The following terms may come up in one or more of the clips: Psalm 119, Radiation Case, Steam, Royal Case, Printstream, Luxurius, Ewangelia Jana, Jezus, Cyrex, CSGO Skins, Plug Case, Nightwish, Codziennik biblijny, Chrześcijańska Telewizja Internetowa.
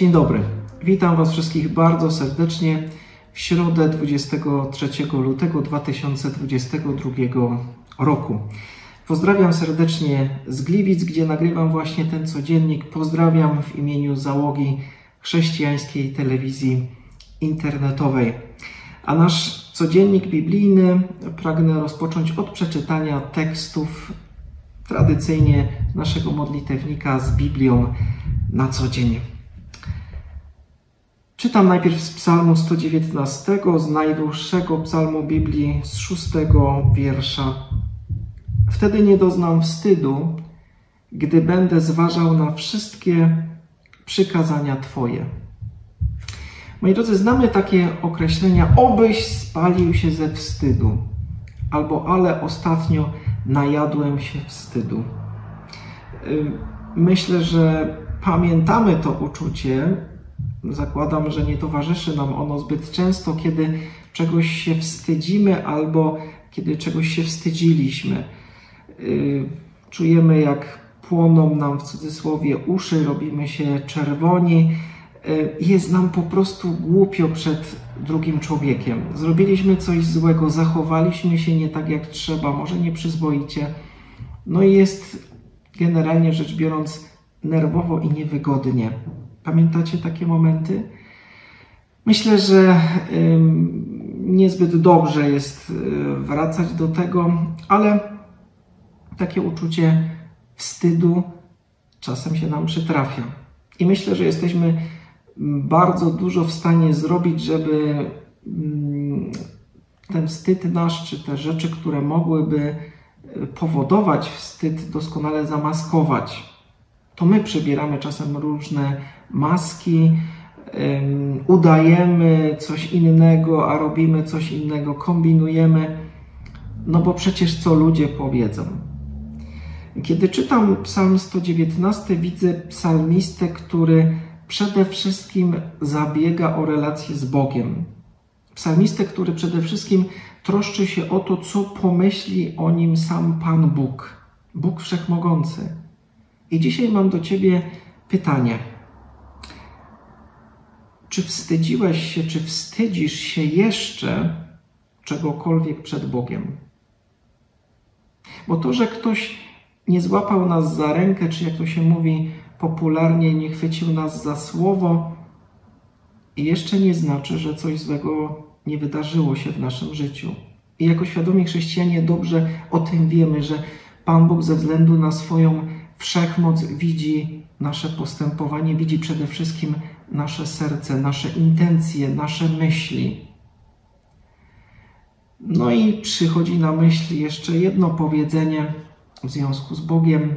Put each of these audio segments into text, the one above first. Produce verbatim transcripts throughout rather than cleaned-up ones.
Dzień dobry, witam Was wszystkich bardzo serdecznie w środę dwudziestego trzeciego lutego dwa tysiące dwudziestego drugiego roku. Pozdrawiam serdecznie z Gliwic, gdzie nagrywam właśnie ten codziennik. Pozdrawiam w imieniu załogi Chrześcijańskiej Telewizji Internetowej. A nasz codziennik biblijny pragnę rozpocząć od przeczytania tekstów tradycyjnie naszego modlitewnika z Biblią na co dzień. Czytam najpierw z Psalmu sto dziewiętnastego, z najdłuższego psalmu Biblii, z szóstego wiersza. Wtedy nie doznam wstydu, gdy będę zważał na wszystkie przykazania Twoje. Moi drodzy, znamy takie określenia: obyś spalił się ze wstydu, albo ale ostatnio najadłem się wstydu. Myślę, że pamiętamy to uczucie. Zakładam, że nie towarzyszy nam ono zbyt często, kiedy czegoś się wstydzimy albo kiedy czegoś się wstydziliśmy. Czujemy, jak płoną nam w cudzysłowie uszy, robimy się czerwoni. Jest nam po prostu głupio przed drugim człowiekiem. Zrobiliśmy coś złego, zachowaliśmy się nie tak jak trzeba, może nieprzyzwoicie. No i jest generalnie rzecz biorąc nerwowo i niewygodnie. Pamiętacie takie momenty? Myślę, że niezbyt dobrze jest wracać do tego, ale takie uczucie wstydu czasem się nam przytrafia. I myślę, że jesteśmy bardzo dużo w stanie zrobić, żeby ten wstyd nasz, czy te rzeczy, które mogłyby powodować wstyd, doskonale zamaskować. To my przybieramy czasem różne maski, um, udajemy coś innego, a robimy coś innego, kombinujemy, no bo przecież co ludzie powiedzą. Kiedy czytam Psalm sto dziewiętnasty, widzę psalmistę, który przede wszystkim zabiega o relację z Bogiem. Psalmistę, który przede wszystkim troszczy się o to, co pomyśli o nim sam Pan Bóg, Bóg Wszechmogący. I dzisiaj mam do Ciebie pytanie. Czy wstydziłeś się, czy wstydzisz się jeszcze czegokolwiek przed Bogiem? Bo to, że ktoś nie złapał nas za rękę, czy jak to się mówi popularnie, nie chwycił nas za słowo, jeszcze nie znaczy, że coś złego nie wydarzyło się w naszym życiu. I jako świadomi chrześcijanie dobrze o tym wiemy, że Pan Bóg ze względu na swoją wszechmoc widzi nasze postępowanie, widzi przede wszystkim nasze serce, nasze intencje, nasze myśli. No i przychodzi na myśl jeszcze jedno powiedzenie w związku z Bogiem.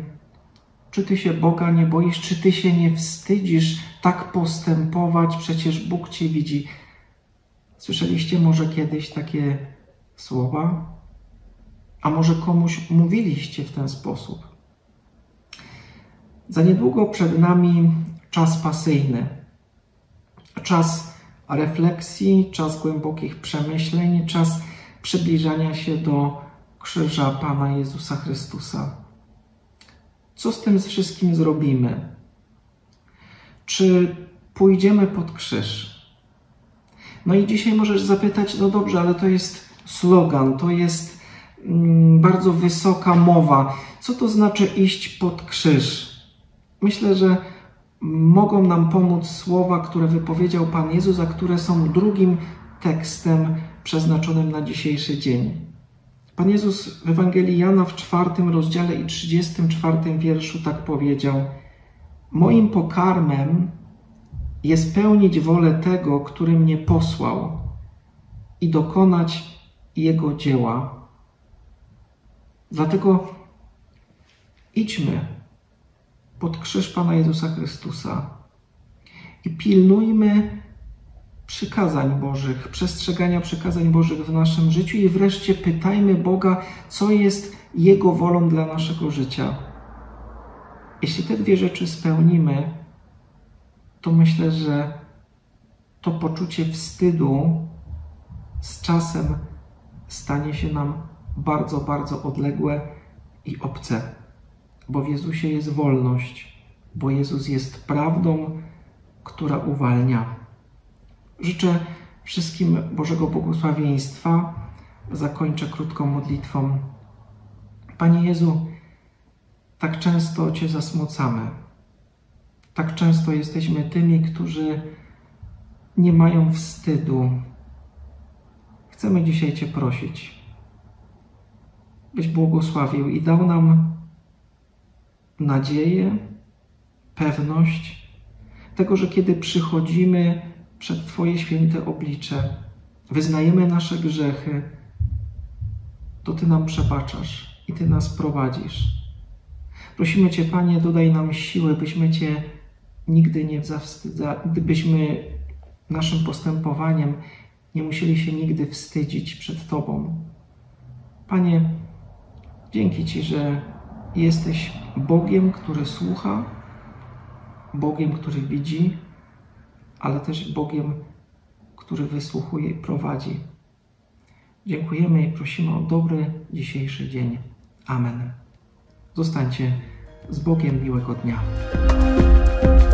Czy Ty się Boga nie boisz? Czy Ty się nie wstydzisz tak postępować? Przecież Bóg Cię widzi. Słyszeliście może kiedyś takie słowa? A może komuś mówiliście w ten sposób? Za niedługo przed nami czas pasyjny, czas refleksji, czas głębokich przemyśleń, czas przybliżania się do krzyża Pana Jezusa Chrystusa. Co z tym wszystkim zrobimy? Czy pójdziemy pod krzyż? No i dzisiaj możesz zapytać, no dobrze, ale to jest slogan, to jest mm, bardzo wysoka mowa. Co to znaczy iść pod krzyż? Myślę, że mogą nam pomóc słowa, które wypowiedział Pan Jezus, a które są drugim tekstem przeznaczonym na dzisiejszy dzień. Pan Jezus w Ewangelii Jana w czwartym rozdziale i trzydziestym czwartym wierszu tak powiedział: moim pokarmem jest pełnić wolę Tego, który mnie posłał, i dokonać Jego dzieła. Dlatego idźmy pod krzyż Pana Jezusa Chrystusa i pilnujmy przykazań Bożych, przestrzegania przykazań Bożych w naszym życiu, i wreszcie pytajmy Boga, co jest Jego wolą dla naszego życia. Jeśli te dwie rzeczy spełnimy, to myślę, że to poczucie wstydu z czasem stanie się nam bardzo, bardzo odległe i obce. Bo w Jezusie jest wolność, bo Jezus jest prawdą, która uwalnia. Życzę wszystkim Bożego błogosławieństwa. Zakończę krótką modlitwą. Panie Jezu, tak często Cię zasmucamy. Tak często jesteśmy tymi, którzy nie mają wstydu. Chcemy dzisiaj Cię prosić, byś błogosławił i dał nam nadzieję, pewność tego, że kiedy przychodzimy przed Twoje święte oblicze, wyznajemy nasze grzechy, to Ty nam przebaczasz i Ty nas prowadzisz. Prosimy Cię, Panie, dodaj nam siły, byśmy Cię nigdy nie zawstydzali, byśmy naszym postępowaniem nie musieli się nigdy wstydzić przed Tobą. Panie, dzięki Ci, że jesteś Bogiem, który słucha, Bogiem, który widzi, ale też Bogiem, który wysłuchuje i prowadzi. Dziękujemy i prosimy o dobry dzisiejszy dzień. Amen. Zostańcie z Bogiem, miłego dnia.